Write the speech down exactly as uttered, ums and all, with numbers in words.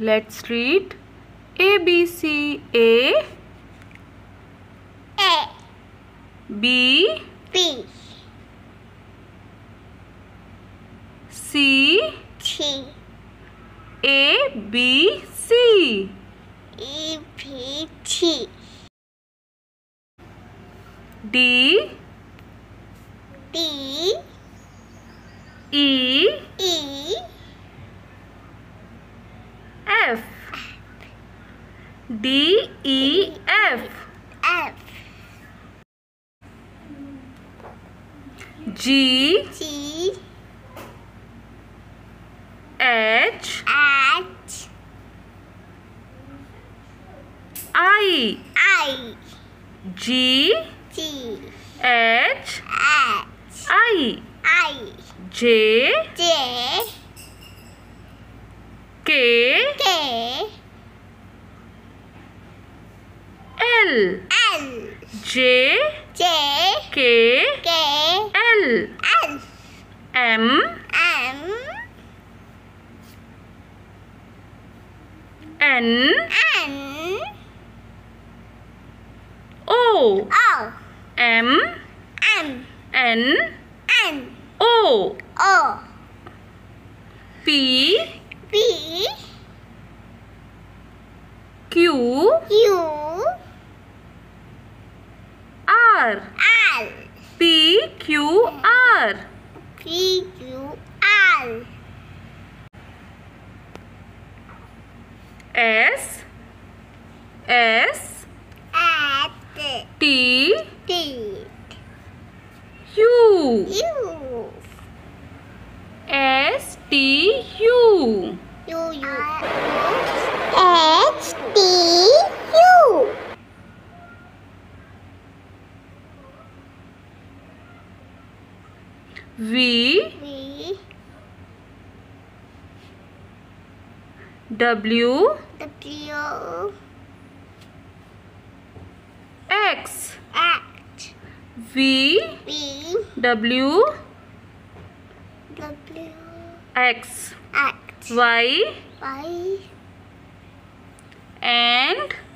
Let's read A, B, C. A. A. B. B. C. C. A, B, C. E, B, C. D. D. E. E. F. D, E, F. F. G. G. H. H. I. I. G. G. H. H. I. I. J. J. K. K. L. L. J. J. K. K. L. L. M. M. N. N. O. O. M. M. N. N. O. O. P. P. Q. Q. R. R. P. Q. R. P. Q. R. S. S. S. T. T. U. U. S. T. U. U. U. S. T. U. V. V. W. W. X. X. V. V. W. W. X. X. Y. Y. And.